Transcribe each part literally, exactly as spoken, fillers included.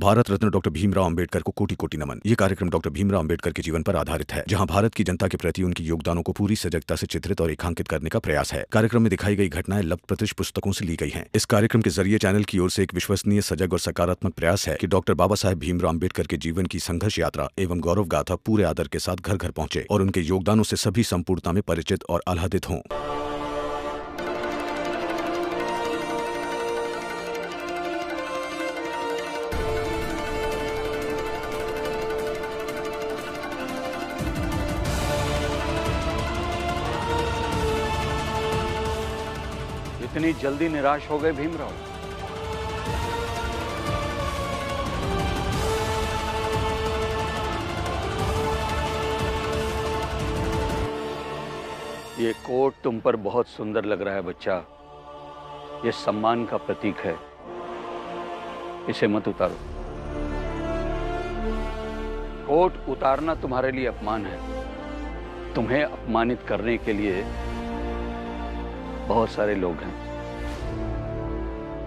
Bharat Ratna doctor Bhimrao Ambedkar को कोटि कोटि नमन। ये कार्यक्रम डॉक्टर भीमराव अंबेडकर के जीवन पर आधारित है, जहां भारत की जनता के प्रति उनकी योगदानों को पूरी सजगता से चित्रित और रेखांकित करने का प्रयास है। कार्यक्रम में दिखाई गई घटनाएं लब्ध प्रतिश पुस्तकों से ली गई हैं। इस कार्यक्रम के जरिए चैनल की ओर से एक विश्वसनीय, सजग और सकारात्मक प्रयास है कि डॉक्टर बाबा साहेब भीमराव अंबेडकर के जीवन की संघर्ष यात्रा एवं गौरव गाथा पूरे आदर के साथ घर घर पहुँचे और उनके योगदानों से सभी संपूर्णता में परिचित और आह्लादित हों। इतनी जल्दी निराश हो गए भीमराव? ये कोट तुम पर बहुत सुंदर लग रहा है बच्चा। ये सम्मान का प्रतीक है, इसे मत उतारो। कोट उतारना तुम्हारे लिए अपमान है। तुम्हें अपमानित करने के लिए बहुत सारे लोग हैं।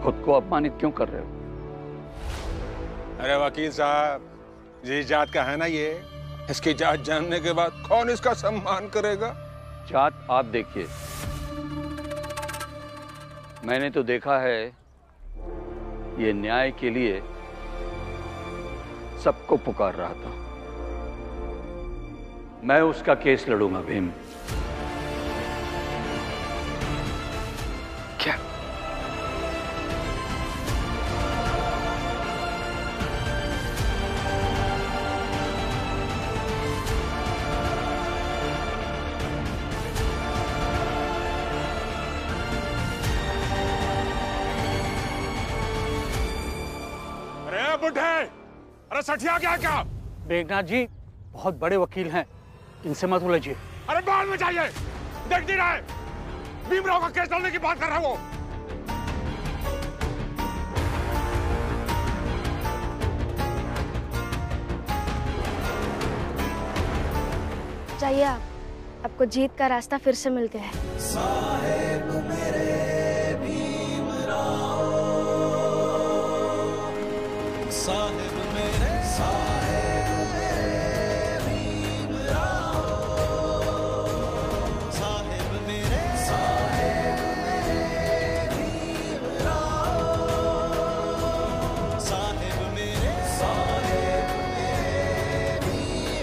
खुद को अपमानित क्यों कर रहे हो? अरे वकील साहब, ये जात का है ना, ये इसकी जात जानने के बाद कौन इसका सम्मान करेगा? जात आप देखिए, मैंने तो देखा है ये न्याय के लिए सबको पुकार रहा था। मैं उसका केस लड़ूंगा भीम। क्या? अरे बुढ़े, अरे सठिया क्या क्या? मेघनाथ जी बहुत बड़े वकील हैं, इनसे मत उलझिए। अरे बाहर में जाइए, देख नहीं रहा है? भीमराव का केस डालने की बात कर रहा है वो। जाइए आप, आपको जीत का रास्ता फिर से मिल गया है। साहेब मेरे भीमराव, साहेब मेरे, साहेब मेरे भीमराव, साहेब मेरे, साहेब मेरे भीमराव, साहेब मेरे, साहेब मेरे भीमराव।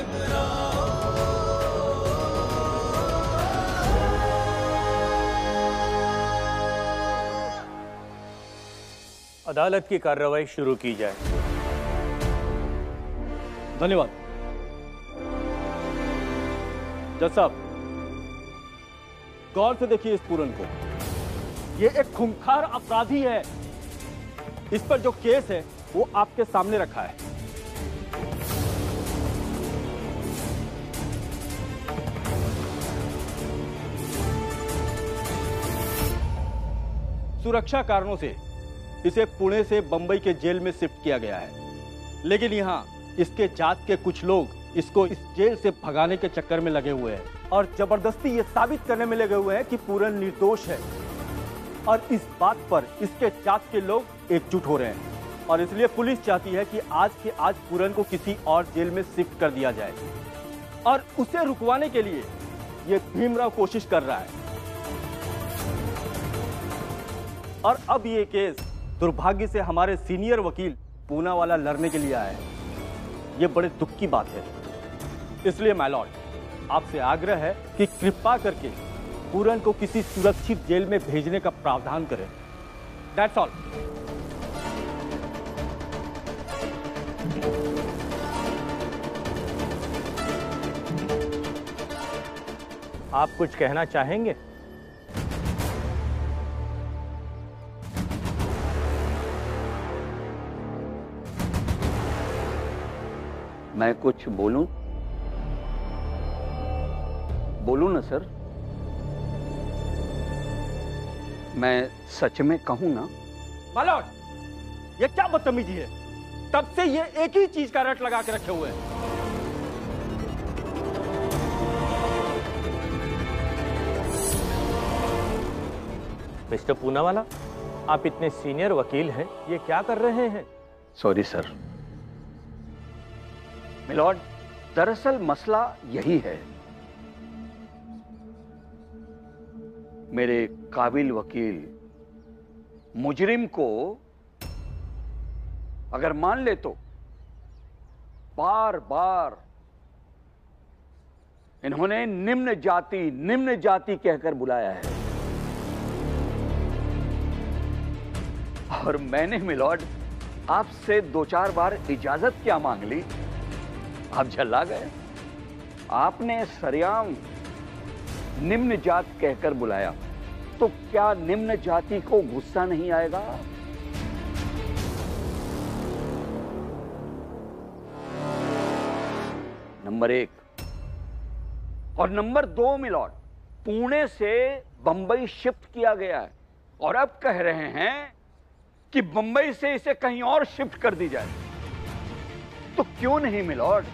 अदालत की कार्रवाई शुरू की जाए। धन्यवाद जज साहब। गौर से देखिए इस पूरन को, ये एक खूंखार अपराधी है। इस पर जो केस है वो आपके सामने रखा है। सुरक्षा कारणों से इसे पुणे से बंबई के जेल में शिफ्ट किया गया है, लेकिन यहाँ इसके जात के कुछ लोग इसको इस जेल से भगाने के चक्कर में लगे हुए हैं और जबरदस्ती ये साबित करने में लगे हुए हैं कि पूरन निर्दोष है। और इस बात पर इसके जात के लोग एकजुट हो रहे हैं और इसलिए पुलिस चाहती है कि आज के आज पूरन को किसी और जेल में शिफ्ट कर दिया जाए और उसे रुकवाने के लिए ये भीमराव कोशिश कर रहा है। और अब ये केस दुर्भाग्य से हमारे सीनियर वकील पूनावाला लड़ने के लिए आया है। ये बड़े दुख की बात है, इसलिए माय लॉर्ड आपसे आग्रह है कि कृपा करके पूरन को किसी सुरक्षित जेल में भेजने का प्रावधान करें। That's all. आप कुछ कहना चाहेंगे? मैं कुछ बोलूं? बोलूं ना सर, मैं सच में कहूं ना? माय लॉर्ड, ये क्या बदतमीजी है? तब से ये एक ही चीज का रट लगा के रखे हुए हैं। मिस्टर पूनावाला, आप इतने सीनियर वकील हैं, ये क्या कर रहे हैं? सॉरी सर, मिलॉर्ड, दरअसल मसला यही है। मेरे काबिल वकील मुजरिम को अगर मान ले तो बार बार इन्होंने निम्न जाति निम्न जाति कहकर बुलाया है, और मैंने मिलॉर्ड आपसे दो चार बार इजाजत क्या मांग ली, आप झल्ला गए। आपने सरेआम निम्न जात कहकर बुलाया, तो क्या निम्न जाति को गुस्सा नहीं आएगा? नंबर एक और नंबर दो मिलॉर्ड, पुणे से बंबई शिफ्ट किया गया है और अब कह रहे हैं कि बंबई से इसे कहीं और शिफ्ट कर दी जाए। तो क्यों नहीं मिलॉर्ड,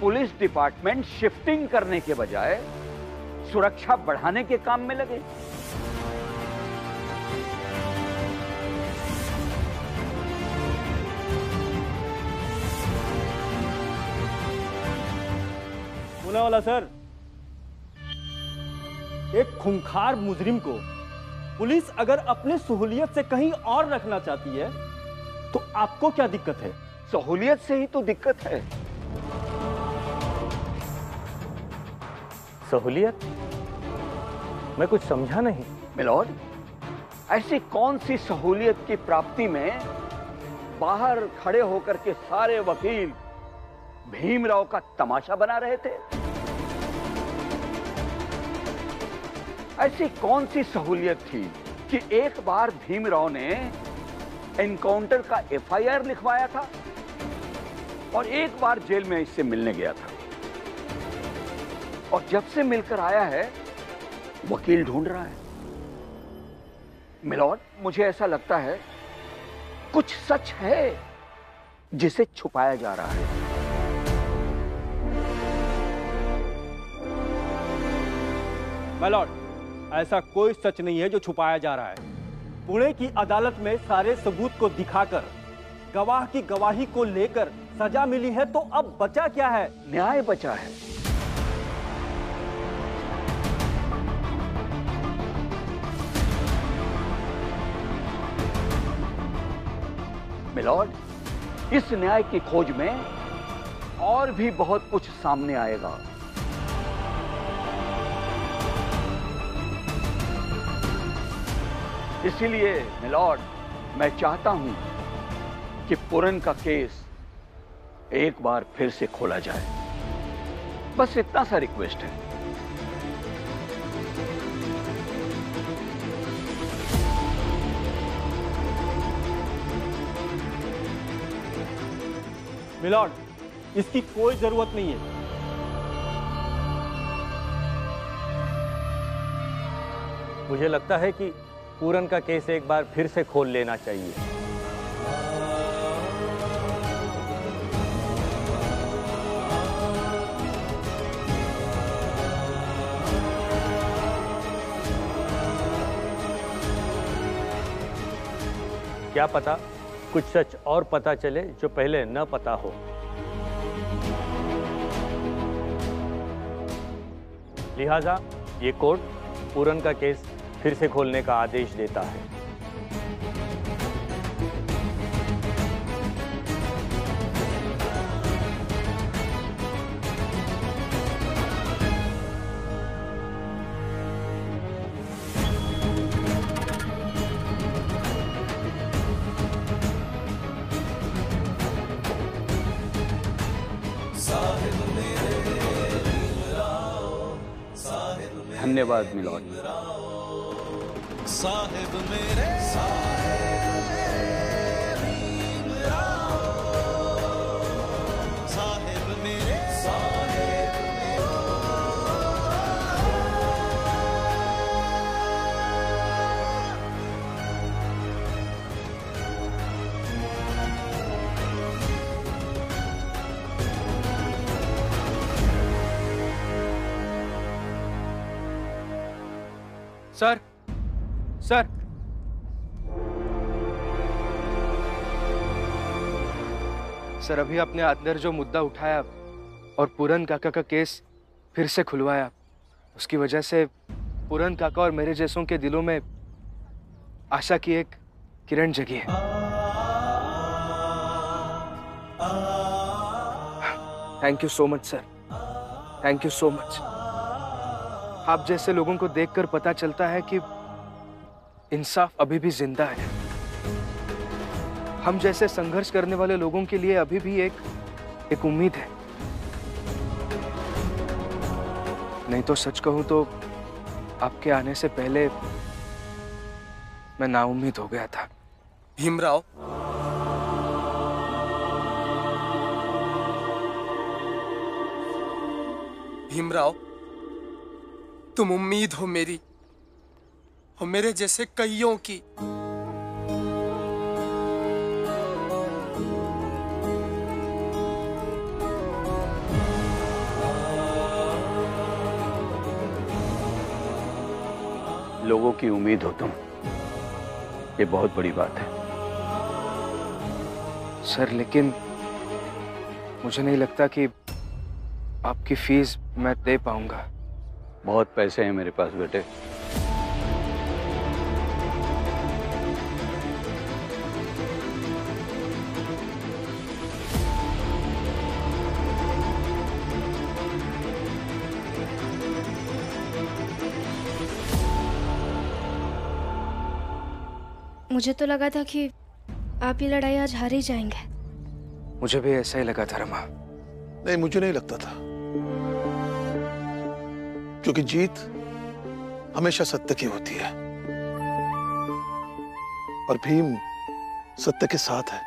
पुलिस डिपार्टमेंट शिफ्टिंग करने के बजाय सुरक्षा बढ़ाने के काम में लगे। पूनावाला सर, एक खूंखार मुजरिम को पुलिस अगर अपने सहूलियत से कहीं और रखना चाहती है तो आपको क्या दिक्कत है? सहूलियत से ही तो दिक्कत है। सहूलियत? मैं कुछ समझा नहीं। मिलॉर्ड, ऐसी कौन सी सहूलियत की प्राप्ति में बाहर खड़े होकर के सारे वकील भीमराव का तमाशा बना रहे थे? ऐसी कौन सी सहूलियत थी कि एक बार भीमराव ने एनकाउंटर का एफ आई आर लिखवाया था और एक बार जेल में इससे मिलने गया था, और जब से मिलकर आया है वकील ढूंढ रहा है। मिलॉर्ड, मुझे ऐसा लगता है कुछ सच है जिसे छुपाया जा रहा है। मिलॉर्ड, ऐसा कोई सच नहीं है जो छुपाया जा रहा है। पुणे की अदालत में सारे सबूत को दिखाकर, गवाह की गवाही को लेकर सजा मिली है, तो अब बचा क्या है? न्याय बचा है। मिलॉर्ड, इस न्याय की खोज में और भी बहुत कुछ सामने आएगा। इसीलिए मिलॉर्ड, मैं चाहता हूं कि पुरन का केस एक बार फिर से खोला जाए। बस इतना सा रिक्वेस्ट है। मिलॉर्ड, इसकी कोई जरूरत नहीं है। मुझे लगता है कि पूरन का केस एक बार फिर से खोल लेना चाहिए। क्या पता कुछ सच और पता चले जो पहले न पता हो। लिहाजा ये कोर्ट पूरन का केस फिर से खोलने का आदेश देता है। धन्यवाद मिलॉर्ड। साहेब मेरे साहेब भीमराव, साहेब मेरे Saheb Bhimrao. Sir sir sir अभी अपने अंदर जो मुद्दा उठाया और पूरन काका का केस फिर से खुलवाया। उसकी वजह से पूरन काका और मेरे जैसों के दिलों में आशा की एक किरण जगी है। Thank you so much sir, thank you so much. आप जैसे लोगों को देखकर पता चलता है कि इंसाफ अभी भी जिंदा है। हम जैसे संघर्ष करने वाले लोगों के लिए अभी भी एक एक उम्मीद है। नहीं तो सच कहूं तो आपके आने से पहले मैं नाउम्मीद हो गया था। भीमराव, भीमराव, तुम उम्मीद हो मेरी और मेरे जैसे कईयों की। लोगों की उम्मीद हो तुम, ये बहुत बड़ी बात है सर। लेकिन मुझे नहीं लगता कि आपकी फीस मैं दे पाऊंगा। बहुत पैसे हैं मेरे पास बेटे। मुझे तो लगा था कि आप ये लड़ाई आज हार ही जाएंगे। मुझे भी ऐसा ही लगा था रमा। नहीं, मुझे नहीं लगता था, क्योंकि जीत हमेशा सत्य की होती है और भीम सत्य के साथ है।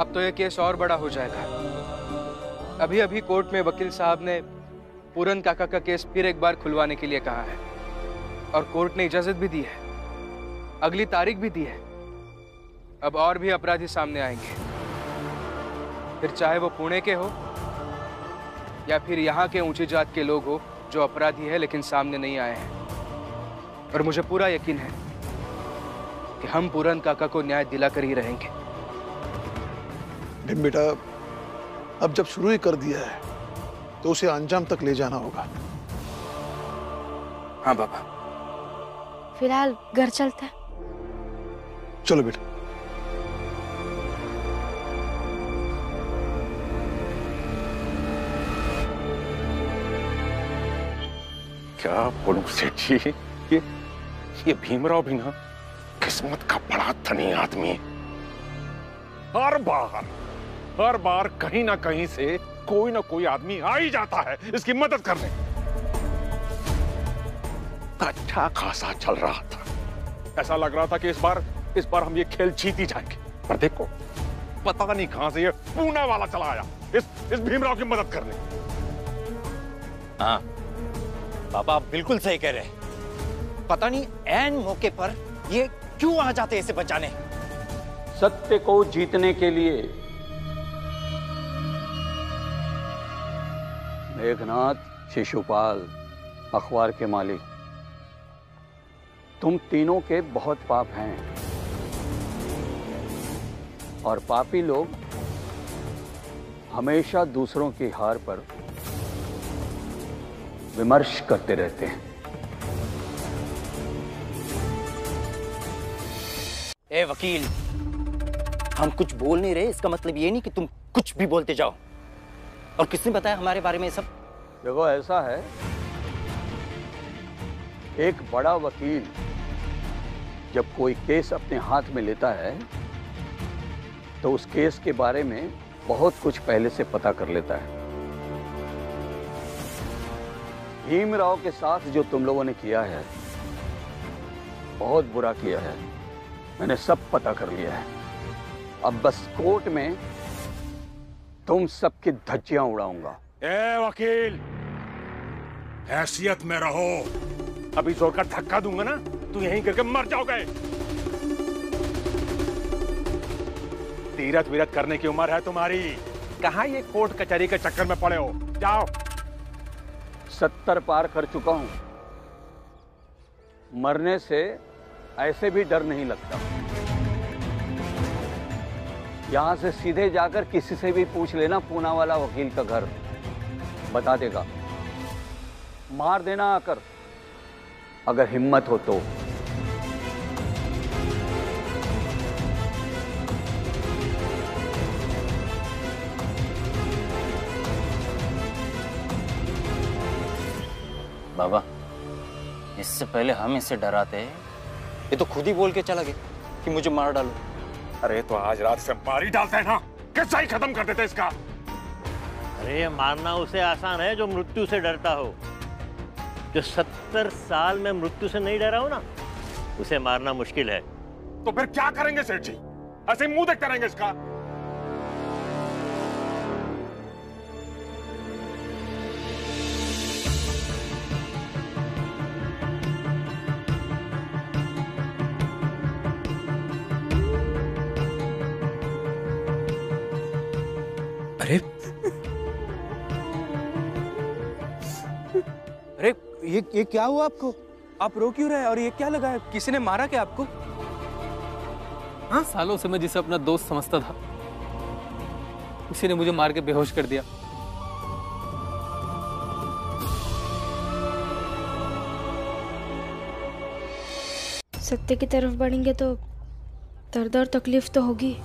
अब तो यह केस और बड़ा हो जाएगा। अभी अभी कोर्ट में वकील साहब ने पूरन काका का केस फिर एक बार खुलवाने के लिए कहा है और कोर्ट ने इजाजत भी दी है, अगली तारीख भी दी है। अब और भी अपराधी सामने आएंगे, फिर चाहे वो पुणे के हो या फिर यहाँ के ऊंची जात के लोग हो जो अपराधी है लेकिन सामने नहीं आए हैं। और मुझे पूरा यकीन है कि हम पूरन काका को न्याय दिलाकर ही रहेंगे। भीम बेटा, अब जब शुरू ही कर दिया है तो उसे अंजाम तक ले जाना होगा। हाँ बाबा, फिलहाल घर चलते हैं। चलो बेटा। क्या बोलूं सेठ जी, ये ये भीमराव भी ना किस्मत का बड़ा धनी आदमी है। हर बार हर बार कहीं ना कहीं से कोई ना कोई आदमी आ ही जाता है इसकी मदद करने। अच्छा खासा चल रहा था, ऐसा लग रहा था कि इस बार इस बार हम ये खेल जीत ही जाएंगे, पर देखो पता नहीं कहां से ये पूनावाला चला आया इस इस भीमराव की मदद करने। हाँ बाबा, आप बिल्कुल सही कह रहे हैं। पता नहीं ऐन मौके पर ये क्यों आ जाते हैं इसे बचाने। सत्य को जीतने के लिए मेघनाथ, शिशुपाल, अखबार के मालिक, तुम तीनों के बहुत पाप हैं और पापी लोग हमेशा दूसरों की हार पर विमर्श करते रहते हैं। ए वकील, हम कुछ बोल नहीं रहे, इसका मतलब ये नहीं कि तुम कुछ भी बोलते जाओ। और किसने बताया हमारे बारे में सब? देखो ऐसा है, एक बड़ा वकील जब कोई केस अपने हाथ में लेता है तो उस केस के बारे में बहुत कुछ पहले से पता कर लेता है। भीमराव के साथ जो तुम लोगों ने किया है बहुत बुरा किया है, मैंने सब पता कर लिया है। अब बस कोर्ट में तुम सबकी धज्जियां उड़ाऊंगा। ए वकील, हैसियत में रहो। अभी जोर का धक्का दूंगा ना तू यहीं करके मर जाओगे। तीरथ वीरत करने की उम्र है तुम्हारी, कहां ये कोर्ट कचहरी के चक्कर में पड़े हो। जाओ। सत्तर पार कर चुका हूं, मरने से ऐसे भी डर नहीं लगता। यहाँ से सीधे जाकर किसी से भी पूछ लेना, पूनावाला वकील का घर बता देगा। मार देना आकर, अगर हिम्मत हो तो। बाबा, इससे पहले हम इसे डराते, ये तो खुद ही बोल के चला गया कि मुझे मार डालो। अरे तो आज रात से मार ही डालते हैं ना, कैसा ही खत्म कर देते इसका। अरे मारना उसे आसान है जो मृत्यु से डरता हो। जो सत्तर साल में मृत्यु से नहीं डरा हो ना, उसे मारना मुश्किल है। तो फिर क्या करेंगे सेठ जी? ऐसे मुंह देखते रहेंगे इसका? अरे अरे ये ये क्या हुआ आपको? आप रो क्यों रहे और ये क्या लगा है? किसी ने मारा क्या आपको? हाँ, सालों से मैं जिसे अपना दोस्त समझता था, उसी ने मुझे मार के बेहोश कर दिया। सत्य की तरफ बढ़ेंगे तो दर्द और तकलीफ तो होगी,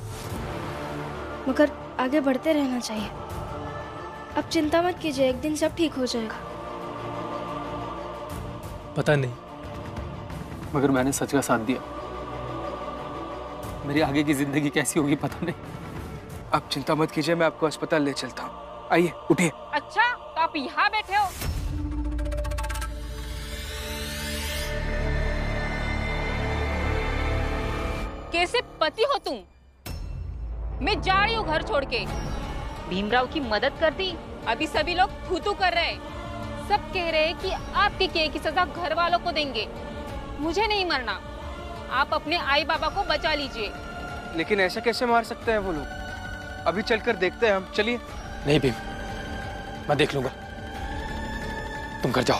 मगर आगे बढ़ते रहना चाहिए। अब चिंता मत कीजिए, एक दिन सब ठीक हो जाएगा। पता नहीं, मगर मैंने सच का साथ दिया। मेरी आगे की जिंदगी कैसी होगी पता नहीं। आप चिंता मत कीजिए, मैं आपको अस्पताल ले चलता हूँ। आइए उठिए। अच्छा, तो आप यहाँ बैठे हो? कैसे पति हो तुम? मैं जा रही हूँ घर छोड़ के। भीमराव की मदद कर दी, अभी सभी लोग फूतू कर रहे हैं। सब कह रहे हैं कि आपके किए की सजा घर वालों को देंगे। मुझे नहीं मरना, आप अपने आई बाबा को बचा लीजिए। लेकिन ऐसा कैसे मार सकते हैं वो लोग? अभी चलकर देखते हैं हम, चलिए। नहीं भीम, मैं देख लूंगा, तुम घर जाओ।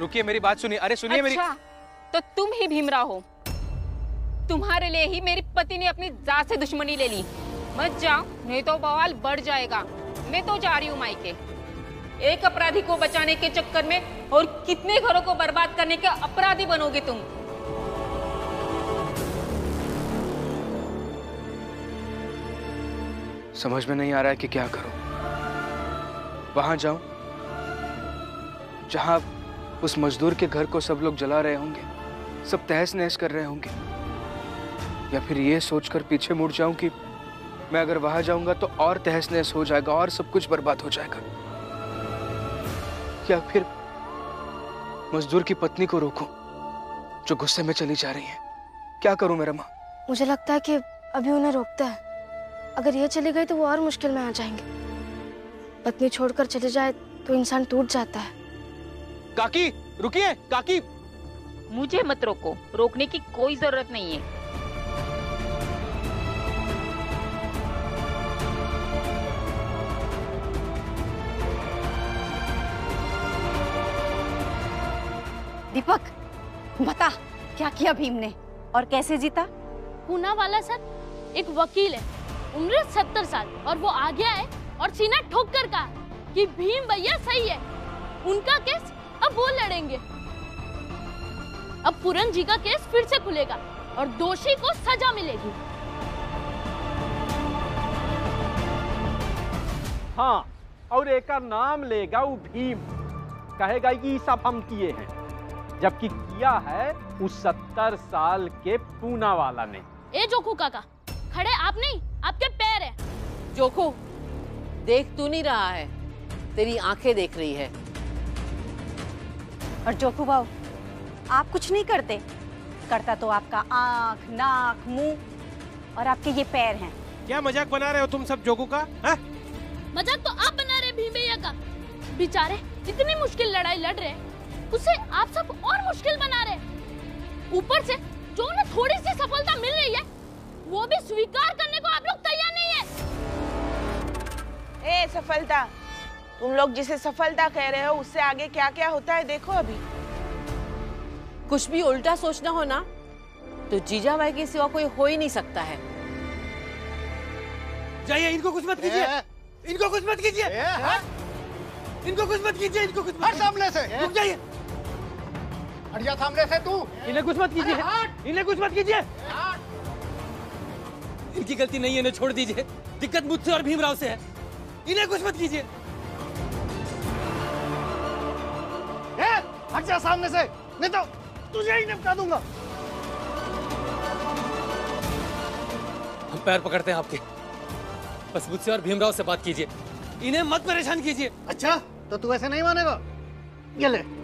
रुकिए, मेरी बात सुनिए। अरे सुनिए। अच्छा, मेरी तो तुम ही भीमराव हो। तुम्हारे लिए ही मेरे पति ने अपनी जात से दुश्मनी ले ली। मत जाओ, नहीं तो बवाल बढ़ जाएगा। मैं तो जा रही हूँ मायके। एक अपराधी को बचाने के चक्कर में और कितने घरों को बर्बाद करने के अपराधी बनोगे तुम। समझ में नहीं आ रहा है कि क्या करूं। वहां जाऊं जहां उस मजदूर के घर को सब लोग जला रहे होंगे, सब तहस नहस कर रहे होंगे, या फिर ये सोचकर पीछे मुड़ जाऊं कि मैं अगर वहां जाऊंगा तो और तहस नहस हो जाएगा और सब कुछ बर्बाद हो जाएगा, या फिर मजदूर की पत्नी को रोकूं जो गुस्से में चली जा रही है। क्या करूं मेरा माँ? मुझे लगता है कि अभी उन्हें रोकता है। अगर ये चली गई तो वो और मुश्किल में आ जाएंगे। पत्नी छोड़कर चले जाए तो इंसान टूट जाता है। काकी रुकिए, काकी। मुझे मत रोको, रोकने की कोई जरूरत नहीं है। दीपक, बता क्या किया भीम ने और कैसे जीता? पूनावाला सर एक वकील है, उम्र सत्तर साल, और वो आ गया है और सीना ठोक कर कहा कि भीम भैया सही है, उनका केस अब वो लड़ेंगे। अब पूरन जी का केस फिर से खुलेगा और दोषी को सजा मिलेगी। हाँ, और एक का नाम लेगा वो भीम, कहेगा कि सब हम किए हैं, जबकि किया है उस सत्तर साल के पूनावाला ने। ए जोखू काका, खड़े आप नहीं, आपके पैर है। जोखू, देख तू नहीं रहा है, तेरी आंखें देख रही है। और जोखू भाव, आप कुछ नहीं करते। करता तो आपका आंख, नाक, मुंह और आपके ये पैर हैं। क्या मजाक बना रहे हो तुम सब जोखू का? हा? मजाक तो आप बना रहे भीम भैया का। बेचारे इतनी मुश्किल लड़ाई लड़ रहे हैं, उसे आप सब और मुश्किल बना रहे। ऊपर से जो उन्हें थोड़ी सी सफलता मिल रही है, वो भी स्वीकार करने को आप लोग तैयार नहीं है। ए सफलता, तुम लोग जिसे सफलता कह रहे हो, उससे आगे क्या क्या होता है देखो। अभी कुछ भी उल्टा सोचना हो ना तो जीजाबाई के सिवा कोई हो ही नहीं सकता है। जाइए, इनको कुछ मत कीजिए, इनको कुछ मत कीजिए, इनको कुछ मत कीजिए, इनको कुछ मत। सामने से रुक जाइए, हट जा सामने से तू। इन्हें कुछ मत कीजिए, इन्हें कुछ मत कीजिए। इनकी गलती नहीं है, इन्हें छोड़ दीजिए। दिक्कत मुझसे और भीमराव से है, इन्हें कुछ मत कीजिए। हट जा सामने से, नहीं तो तुझे ही निपटा दूंगा। हम पैर पकड़ते हैं आपके, बस मुझसे और भीमराव से बात कीजिए, इन्हें मत परेशान कीजिए। अच्छा, तो तू ऐसे नहीं मानेगा, ये ले।